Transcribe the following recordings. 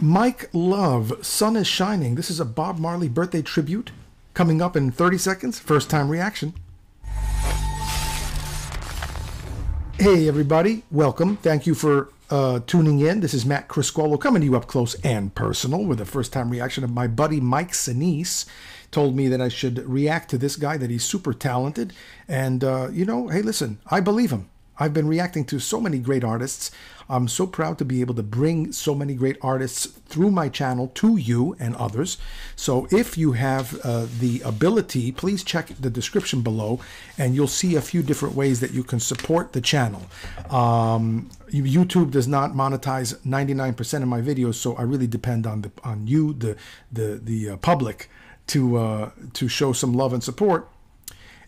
Mike Love, Sun is Shining. This is a Bob Marley birthday tribute coming up in 30 seconds. First time reaction. Hey everybody, welcome. Thank you for tuning in. This is Matt Criscuolo coming to you up close and personal with a first time reaction of my buddy Mike Senese. Told me that I should react to this guy, that he's super talented. And, you know, hey, listen, I believe him. I've been reacting to so many great artists. I'm so proud to be able to bring so many great artists through my channel to you and others. So if you have the ability, please check the description below and you'll see a few different ways that you can support the channel. YouTube does not monetize 99% of my videos, so I really depend on you, the public, to show some love and support.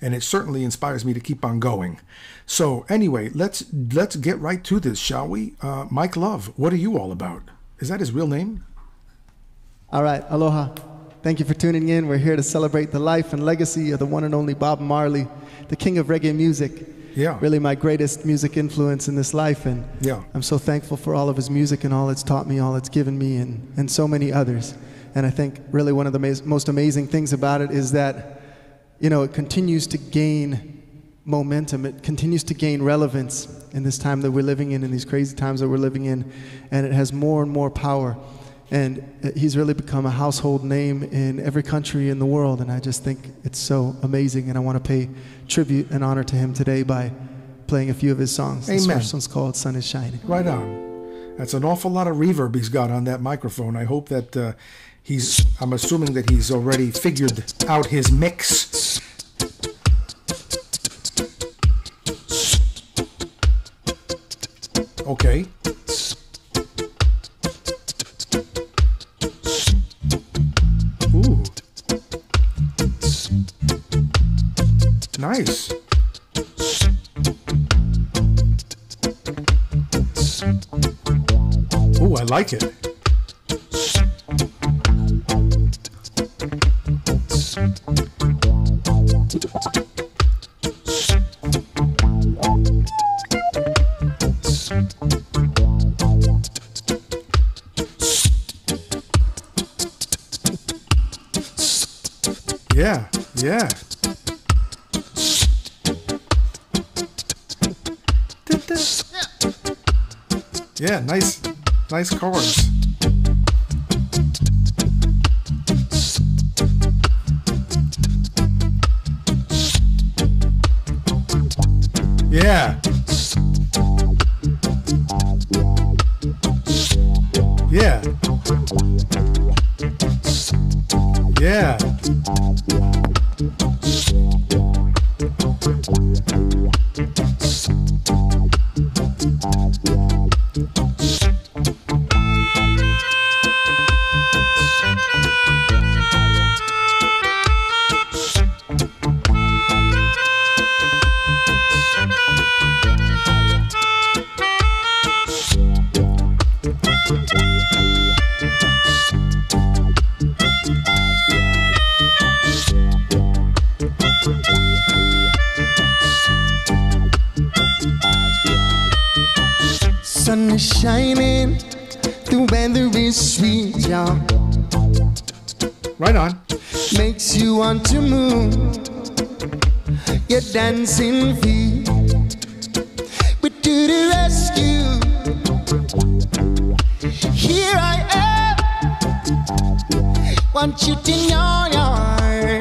And it certainly inspires me to keep on going. So anyway, let's get right to this, shall we? Mike Love, what are you all about? Is that his real name? All right, aloha. Thank you for tuning in. We're here to celebrate the life and legacy of the one and only Bob Marley, the king of reggae music. Yeah. Really my greatest music influence in this life. And yeah, I'm so thankful for all of his music and all it's taught me, all it's given me, and so many others. And I think really one of the most amazing things about it is that, you know, it continues to gain momentum. It continues to gain relevance in this time that we're living in these crazy times that we're living in. And it has more and more power. And he's really become a household name in every country in the world. And I just think it's so amazing. And I want to pay tribute and honor to him today by playing a few of his songs. Amen. This first one's called Sun is Shining. Right on. That's an awful lot of reverb he's got on that microphone. I hope that... I'm assuming that he's already figured out his mix. Okay. Ooh. Nice. Ooh, I like it. Yeah, yeah. Yeah, nice chords. Yeah. Yeah. Yeah. Sun is shining, the weather is sweet, y'all. Right on. Makes you want to move your dancing feet. But to the rescue, here I am. Want you to know, y'all,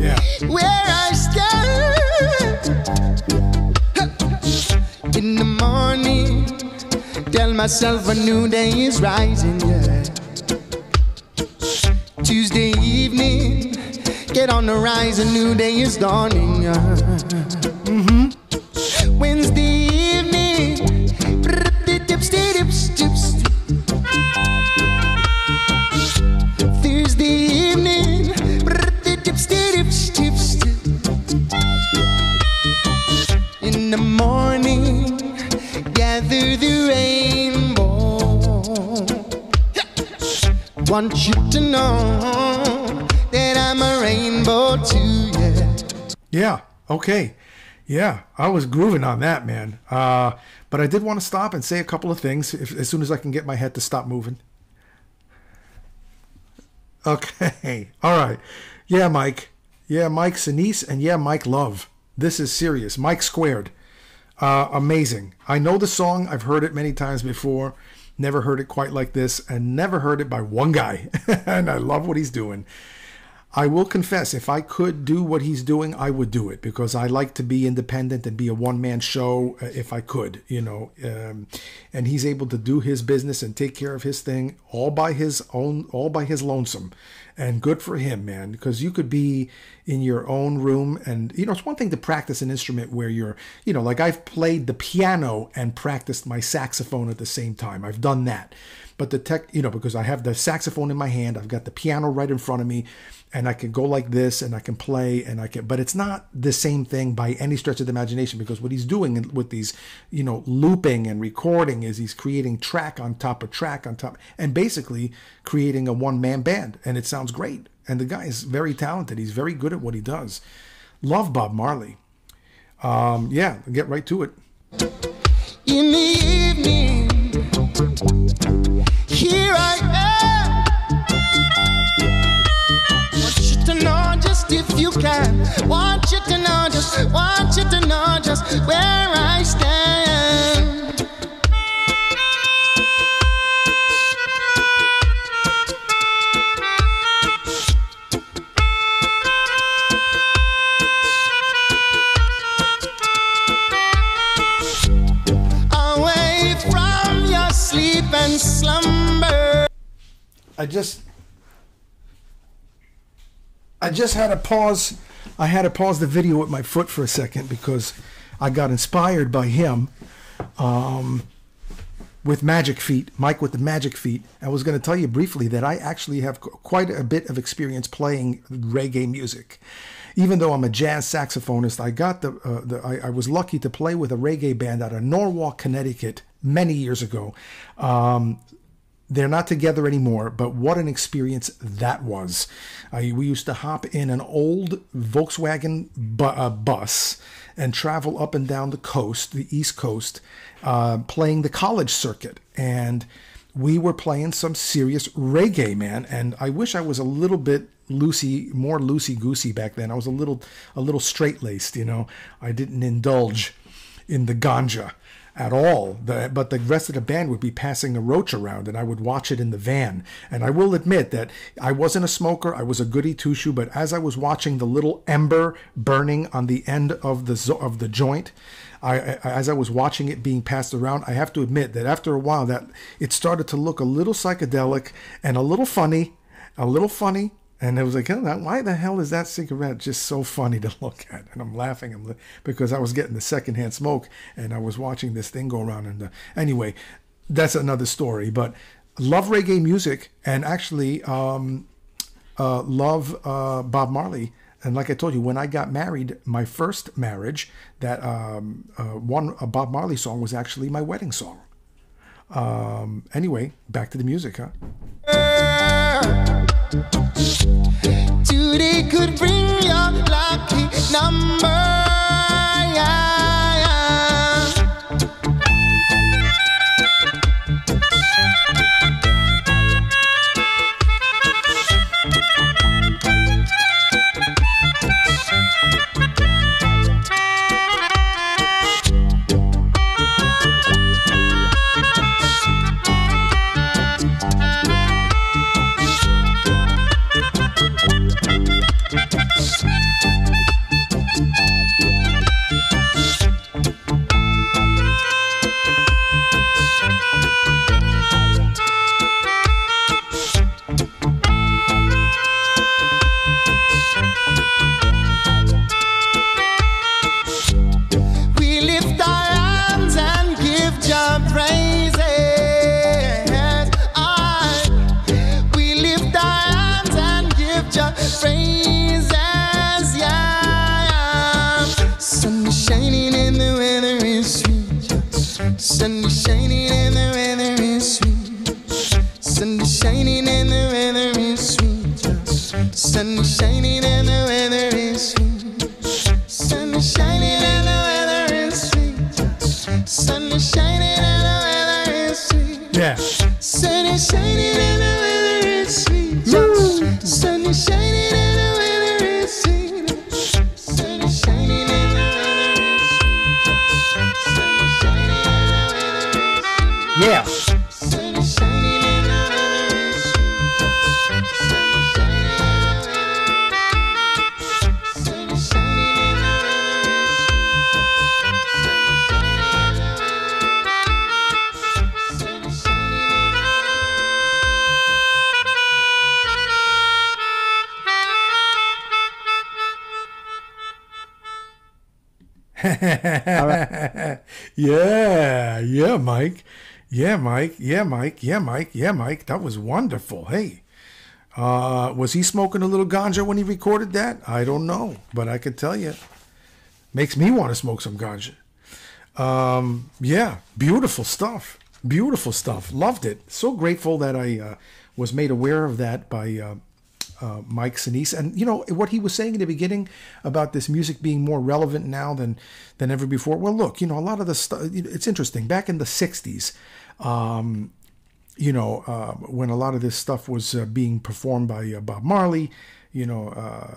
yeah, where I stand. In the morning, tell myself a new day is rising, yeah. Tuesday evening, get on the rise, a new day is dawning, yeah. Mm-hmm. Wednesday evening, dips. Thursday evening, dips. In the morning, gather the rainbow. Want you to know that I'm a rainbow too, yeah. Yeah, okay. Yeah, I was grooving on that, man. But I did want to stop and say a couple of things as soon as I can get my head to stop moving. Okay. All right. Yeah, Mike. Yeah, Mike Senese. And yeah, Mike Love. This is serious. Mike Squared. Amazing. I know the song. I've heard it many times before. Never heard it quite like this. And never heard it by one guy. And I love what he's doing. I will confess, if I could do what he's doing, I would do it, because I like to be independent and be a one-man show if I could, you know. And he's able to do his business and take care of his thing all by his own, all by his lonesome. And good for him, man, because you could be in your own room and, you know, it's one thing to practice an instrument where you're, you know, like I've played the piano and practiced my saxophone at the same time. I've done that. But the tech, you know, because I have the saxophone in my hand, I've got the piano right in front of me, and I can go like this and I can play and I can, but it's not the same thing by any stretch of the imagination, because what he's doing with these, you know, looping and recording is he's creating track on top of track on top and basically creating a one-man band, and it sounds great. And the guy is very talented. He's very good at what he does. Love Bob Marley. Yeah, get right to it. In the evening, here I am. Want you to know just if you can. Want you to know just, want you to know just where I stand. And slumber. I just had to pause. I had to pause the video with my foot for a second because I got inspired by him with Magic Feet, Mike with the Magic Feet. I was going to tell you briefly that I actually have quite a bit of experience playing reggae music. Even though I'm a jazz saxophonist, I got I was lucky to play with a reggae band out of Norwalk, Connecticut, many years ago. They're not together anymore, but what an experience that was. We used to hop in an old Volkswagen bus and travel up and down the coast, the East Coast, playing the college circuit. And we were playing some serious reggae, man. And I wish I was a little bit more loosey-goosey back then. I was a little straight-laced, you know. I didn't indulge in the ganja at all, but the rest of the band would be passing a roach around and I would watch it in the van. And I will admit that I wasn't a smoker, I was a goody two-shoe, but as I was watching the little ember burning on the end of the joint, as I was watching it being passed around, I have to admit that after a while that it started to look a little psychedelic and a little funny. And it was like, why the hell is that cigarette just so funny to look at? And I'm laughing because I was getting the secondhand smoke and I was watching this thing go around. And anyway, that's another story. But love reggae music, and actually love Bob Marley. And like I told you, when I got married, my first marriage, that a Bob Marley song was actually my wedding song. Anyway, back to the music, huh? Today could bring your lucky number, yeah, Yeah. Yeah, yeah, Mike. Yeah, Mike. Yeah, Mike. Yeah, Mike. Yeah, Mike. That was wonderful. Hey, was he smoking a little ganja when he recorded that? I don't know, but I could tell you. Makes me want to smoke some ganja. Yeah, beautiful stuff. Beautiful stuff. Loved it. So grateful that I was made aware of that by Mike Senese. And, you know, what he was saying in the beginning about this music being more relevant now than ever before. Well, look, you know, a lot of the stuff, it's interesting. Back in the 60s, you know, when a lot of this stuff was being performed by Bob Marley, you know,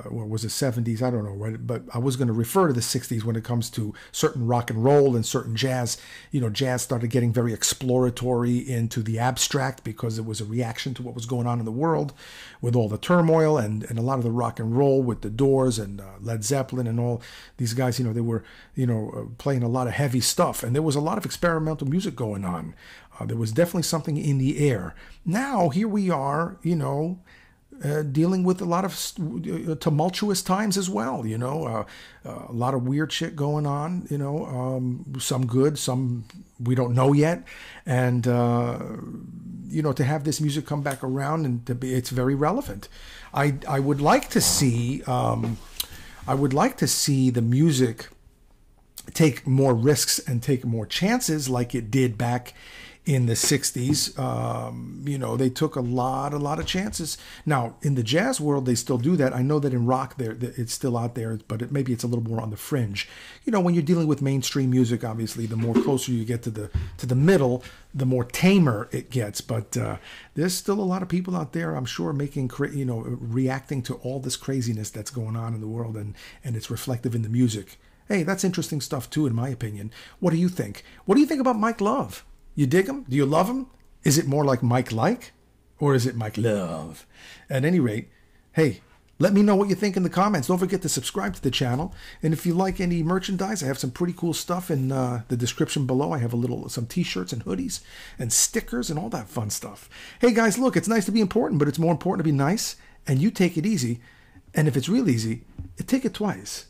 or was it 70s? I don't know, right? But I was going to refer to the 60s when it comes to certain rock and roll and certain jazz. You know, jazz started getting very exploratory into the abstract because it was a reaction to what was going on in the world with all the turmoil, and a lot of the rock and roll with the Doors and Led Zeppelin and all these guys, you know, they were, you know, playing a lot of heavy stuff, and there was a lot of experimental music going on. There was definitely something in the air. Now, here we are, you know, dealing with a lot of tumultuous times as well, you know, a lot of weird shit going on, you know, some good, some we don't know yet. And, you know, to have this music come back around and to be, it's very relevant. I would like to see, I would like to see the music take more risks and take more chances like it did back in the 60s. You know, they took a lot of chances. Now, in the jazz world, they still do that. I know that in rock, it's still out there, but maybe it's a little more on the fringe. You know, when you're dealing with mainstream music, obviously, the more closer you get to the middle, the more tamer it gets. But there's still a lot of people out there, I'm sure, making, you know, reacting to all this craziness that's going on in the world, and it's reflective in the music. Hey, that's interesting stuff, too, in my opinion. What do you think? What do you think about Mike Love? You dig him? Do you love him? Is it more like? Or is it Mike Love? At any rate, hey, let me know what you think in the comments. Don't forget to subscribe to the channel. And if you like any merchandise, I have some pretty cool stuff in the description below. I have some t-shirts and hoodies and stickers and all that fun stuff. Hey, guys, look, it's nice to be important, but it's more important to be nice. And you take it easy. And if it's real easy, take it twice.